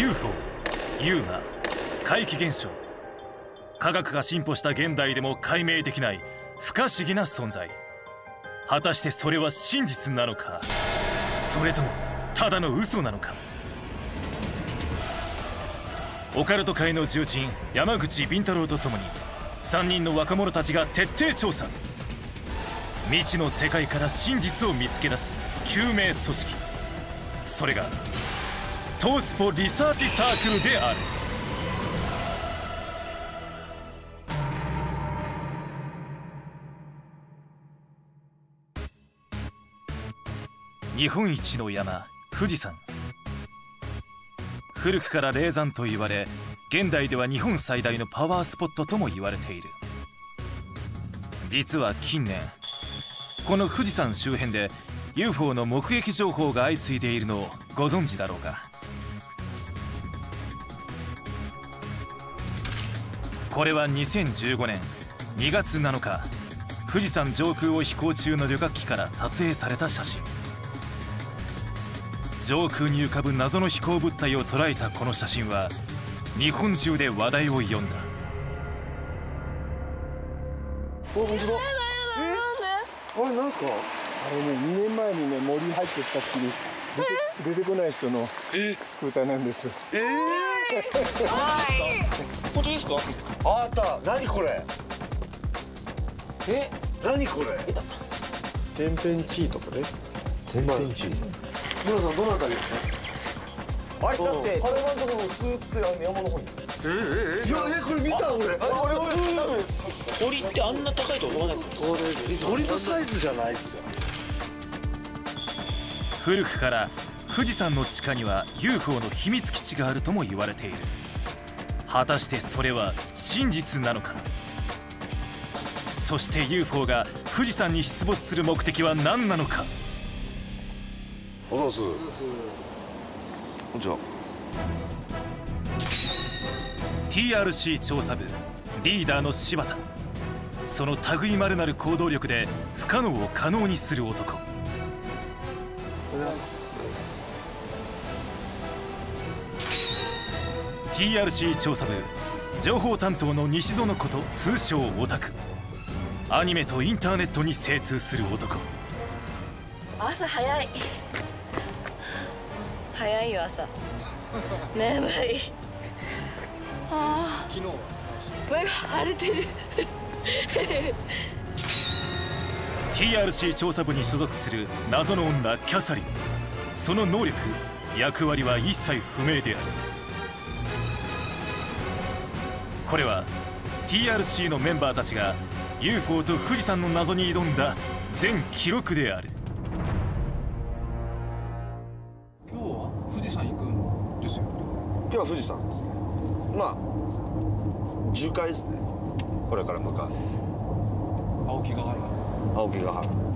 UFO、UMA、怪奇現象。科学が進歩した現代でも解明できない不可思議な存在。果たしてそれは真実なのか、それともただの嘘なのか。オカルト界の重鎮山口敏太郎とともに3人の若者たちが徹底調査。未知の世界から真実を見つけ出す救命組織、それが東スポリサーチサークルである。日本一の山、富士山。古くから霊山と言われ、現代では日本最大のパワースポットとも言われている。実は近年、この富士山周辺で UFO の目撃情報が相次いでいるのをご存知だろうか。これは2015年2月7日、富士山上空を飛行中の旅客機から撮影された写真。上空に浮かぶ謎の飛行物体を捉えたこの写真は、日本中で話題を呼んだ。お、本当だ。あれなんすか？あれね、2年前にね、森入ってったっきり出てこない人のスクーターなんです。本当ですか？あった。何これ？何これ？天変地異とこれ？天変地異。村さんどのあたりですか？あれだってカレマンとかもスーってあの山の方に。いやこれ見た俺。鳥ってあんな高いと思わないですよ。鳥のサイズじゃないっすよ。古くから富士山の地下には UFO の秘密基地があるとも言われている。果たしてそれは真実なのか。そして UFO が富士山に出没する目的は何なのか。おはようございます。こんにちは。 TRC 調査部リーダーの柴田、その類まれなる行動力で不可能を可能にする男。TRC 調査部情報担当の西園こと、通称オタク。アニメとインターネットに精通する男。朝早い。早いよ朝。眠い。ああ。昨日。目が腫れてる。TRC 調査部に所属する謎の女キャサリン。その能力、役割は一切不明である。これは TRC のメンバーたちが UFO と富士山の謎に挑んだ全記録である。今日は富士山ですね。まあ樹海ですね。これから向かう青木ヶ原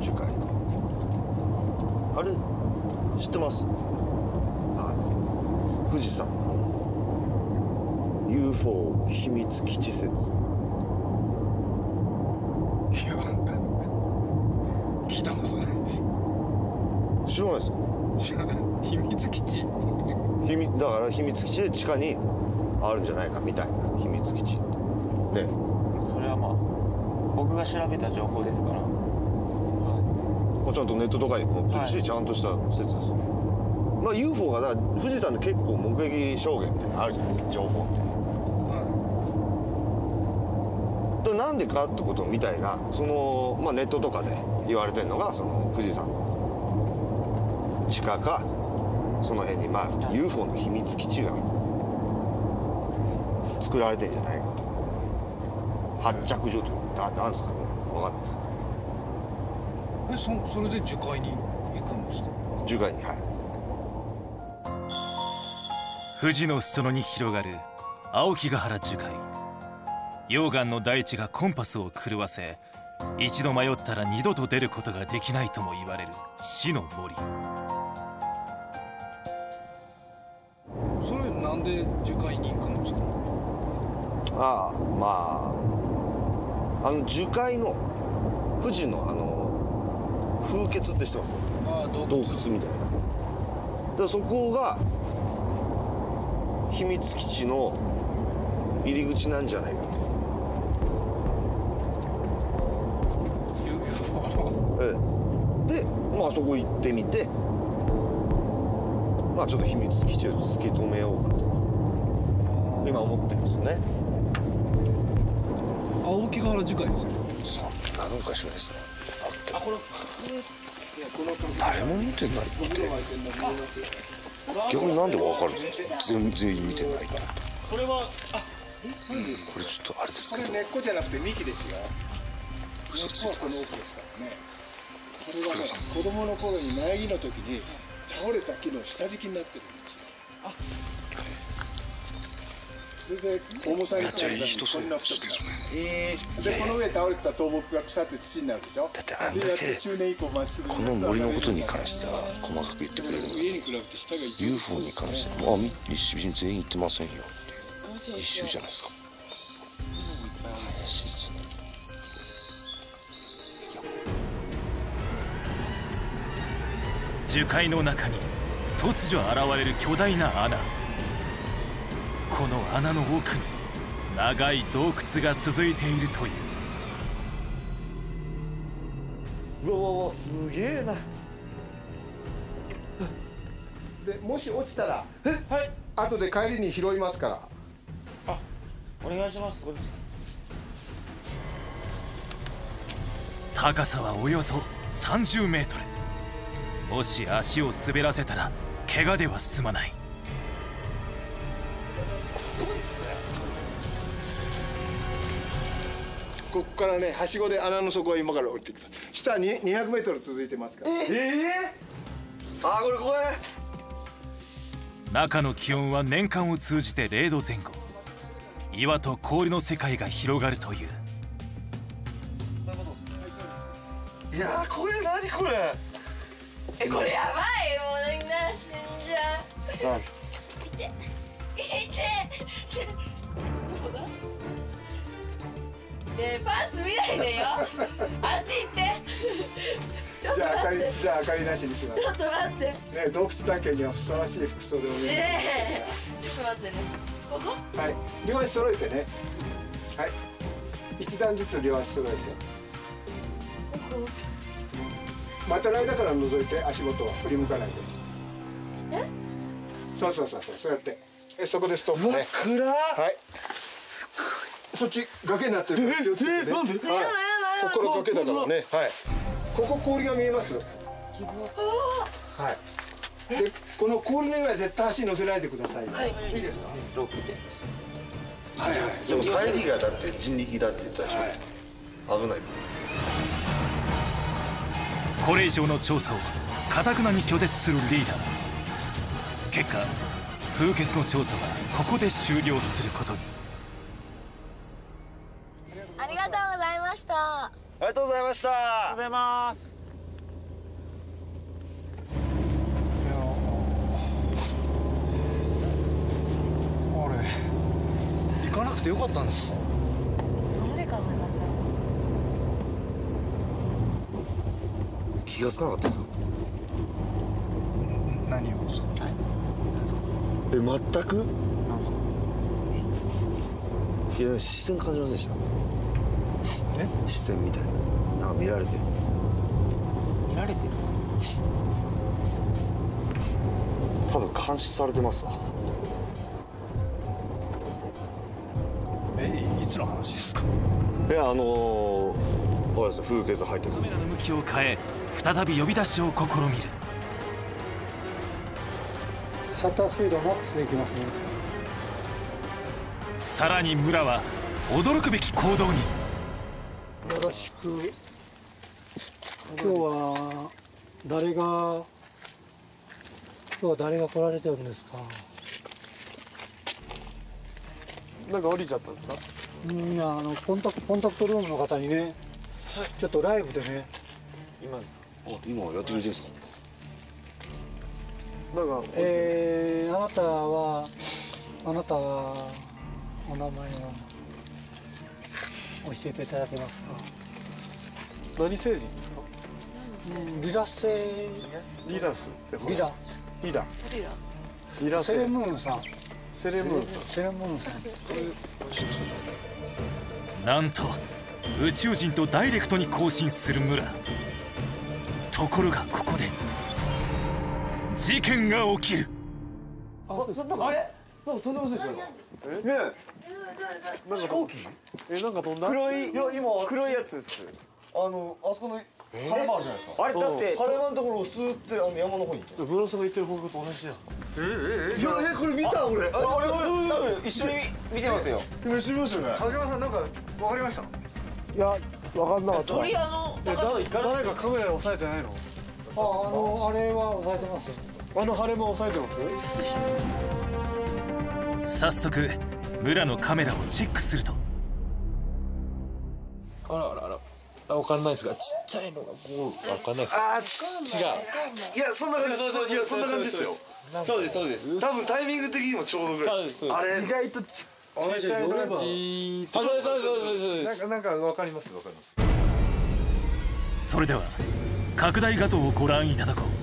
樹海。あれ知ってます？富士山 UFO 秘密基地説。いや聞いたことないです。知らないですか？知らない。秘密基地だから秘密基地で地下にあるんじゃないかみたいな。秘密基地でそれはまあ僕が調べた情報ですから、はい、ちゃんとネットとかにも載ってるし、はい、ちゃんとした説です。まあ UFO がだ富士山で結構目撃証言みたいなのあるじゃないですか、情報みたいな、はい、なんでかってことみたいな、その、まあ、ネットとかで言われてるのがその富士山の地下かその辺にまあ UFO の秘密基地が作られてんじゃないかと。発着所とかなんですかね、分かんないですけど。それで樹海に行くんですか？樹海に、はい。富士の裾野に広がる青木ヶ原樹海。溶岩の大地がコンパスを狂わせ、一度迷ったら二度と出ることができないとも言われる死の森。なんで樹海に行くんですか？樹海の富士の風穴って知ってます？洞窟みたいな。でそこが秘密基地の入り口なんじゃないかと。で、まあそこ行ってみて、まあちょっと秘密基地を突き止めようかと今思ってますね。青木ヶ原次回ですよ。さあ、何かしらですね。あって。誰も見てないって。逆になんでわかるんですか。全員見てないって。これは、あ、これちょっとあれですけど。これ根っこじゃなくて幹ですよ。嘘ついてます。これはね、子供の頃に苗木の時に倒れた木の下敷きになってるんですよ。あ。それで重さに耐えるためにこんな太くなる。でこの上倒れてた倒木が腐って土になるでしょ。だってあんだけこの森のことに関しては細かく言ってくれるのに UFO に関しては一周全員行ってませんよ。一周じゃないですか。樹海の中に突如現れる巨大な穴。この穴の奥に長い洞窟が続いているという。うわすげえな。でもし落ちたらはい後で帰りに拾いますから。あ、お願いします。高さはおよそ30メートル。もし足を滑らせたら怪我では済まない。ここからね、はしごで穴の底へ今から降りてきます。下に200メートル続いてますから。あ、これ怖い。中の気温は年間を通じて0度前後。岩と氷の世界が広がるという。いやー、これ何これ。これやばい。もうみんな死んじゃう。さあ。いて。ねえ、パンツ見ないでよ。あっち行って。じゃあ明かり、なしにします。ちょっと待って。ねえ、洞窟探検にはふさわしい服装でお願いします。ちょっと待ってね。ここ？はい。両足揃えてね。はい。一段ずつ両足揃えて。また来だから覗いて、足元は振り向かないで。え？そう、そうやって。そこでストップね。暗。はい。すごい。そっち崖になってる。なんで？ここから崖だからね。はい。ここ氷が見えます。はい。でこの氷の上は絶対足乗せないでください。いいですか？ロープで。はい。でも帰りがだって人力だって言ったでしょ。危ない。これ以上の調査を堅くなに拒絶するリーダー。結果、風穴の調査はここで終了することに。ありがとうございました。ありがとうございます。あれ、行かなくてよかったんですか。なんで行かなかったの。気がつかなかったですか。何を。はい。全く。いや、視線感じませんでした。視線みたいな、なんか見られてる。多分監視されてますわ。いつの話ですか。いや、あれですよ、風穴入ってる。カメラの向きを変え、再び呼び出しを試みる。シャッタースピードマックスでいきますね。さらに村は驚くべき行動に。よろしく。今日は誰が来られてるんですか。なんか降りちゃったんですか。いや、コンタクトルームの方にね、はい、ちょっとライブでね。今やってみてんすか。なんかあなたはお名前は。教えていただけますか。何星人ですか。リラ星。リラス。リラ。リラ。リラ。セレムーンさん。なんと宇宙人とダイレクトに交信する村。ところがここで事件が起きる。あれなんか飛んでますでしょ。飛行機？なんか飛んだ。黒いやつです。あそこの晴れ間あるじゃないですか。あれだって晴れ間のところをスーって山の方に行った。ブロスが言ってる方向と同じじゃん。いやこれ見た俺。俺多分一緒に見てますよ。今一緒に見ましたよね。田島さんなんかわかりました？いやわかんなかった。鳥誰かカメラで押さえてないの？あれは押さえてます。晴れ間押さえてます。早速村のカメラをチェックすると、あらわかんないですが、ちっちゃいのがこうわかんないですか。違う。いやそんな感じ、そんな感じですよ。そうです。多分タイミング的にもちょうどぐらい。あれ意外とちっちゃいのが。そうです。なんかわかります。それでは拡大画像をご覧いただこう。